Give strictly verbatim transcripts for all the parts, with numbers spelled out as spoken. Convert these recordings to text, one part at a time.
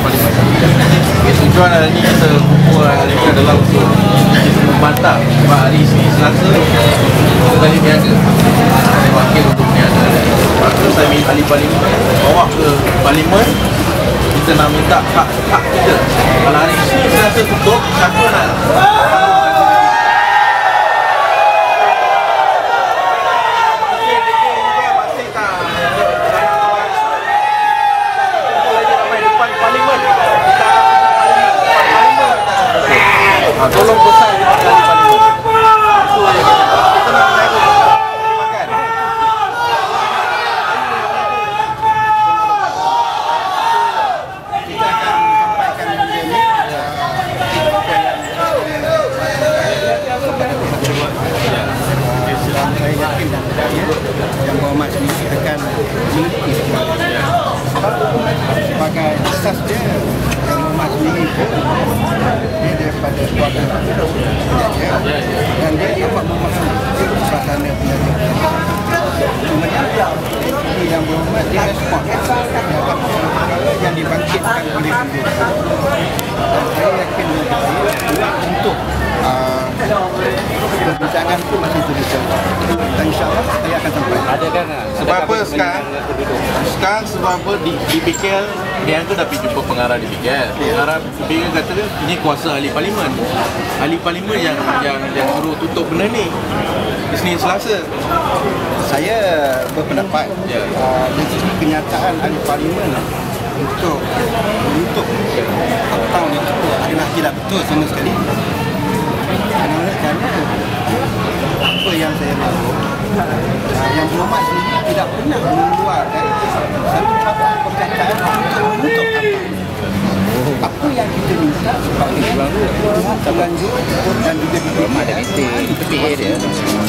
paling banyak. Ya, tujuan hari ini kita kumpul Alif adalah untuk membantah sebab hari Selasa kali niaga. Saya wakil untuk niaga. Waktu saya minta Alif bawa ke Parlimen, kita nak minta hak-hak kita. Kalau hari Selasa tutup, siapa nak? Tolong besar di Alif Adelaus. Kita nak naik makan. Kita akan sampaikan video ini. Saya yakin dan percaya yang berhormat ini akan mengikuti semua. Sebagai asas dia yang berhormat ini dia daripada keluarga dan dia dapat memahami suasana pelajaran. Cuma yang berhormat dia respon yang dibangkitkan oleh penduduk. Dan saya yakin untuk perbincangan itu masih terus. Dan insyaAllah saya akan sampaikan. Sebab apa sekarang? Sekarang sebab apa di, di P K R niaga dah pergi jumpa pengarah di P K R. Pengarah P K R kata ini kuasa ahli parlimen. Ahli parlimen yang yang yang suruh tutup benda ni. Isnin Selasa. Saya berpendapat yeah. uh, di sini kenyataan ahli parlimen untuk untuk atau itu adalah tidak betul sama sekali. Apa yang saya mahu, yang berhormat sendiri tidak pernah mengeluarkan satu patah perkataan untuk apa. Apa yang kita minta sebagai terlanjur dan juga berhormat dari P K R dia,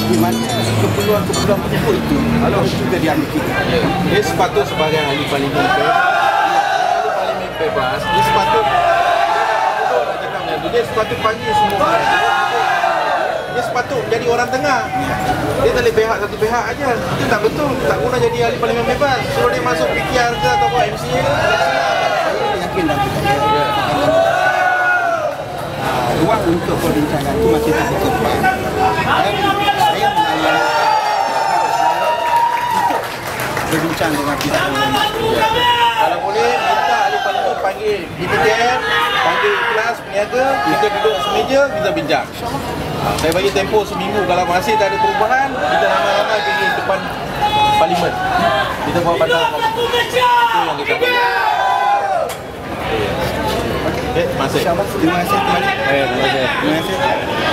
di mana keperluan-keperluan pokok itu harus juga diambil kita. Ia sepatut sebagai ahli paling mimpi, paling mimpi bahas. Ia sepatut, dia sepatut panggil semua. Dia sepatut jadi orang tengah. Dia tak boleh pihak satu pihak aja. Itu tak betul. Tak guna jadi ahli parlimen bebas. Suruh dia masuk P K R ke atau buat M C A ke. Saya yakin dah kita. Ruang untuk perbincangan itu masih tak cukup. Saya mengalir untuk berbincang dengan kita. Kalau boleh, minta ahli parlimen panggil di P K R, panggil kelas peniaga, kita duduk semeja, kita bincang. Saya bagi tempoh seminggu, kalau masih tak ada perubahan, kita ramai-ramai pergi depan parlimen. Kita bawa bandar. Okey, terima kasih. Terima kasih. Terima kasih.